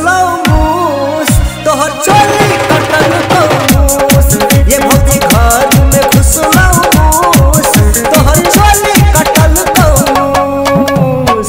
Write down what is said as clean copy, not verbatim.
घुसलऊ मूस तोहर चोली कटलकौ मूस। ये भौजी घर में घुसलऊ मूस तोहर चोली कटलकौ मूस।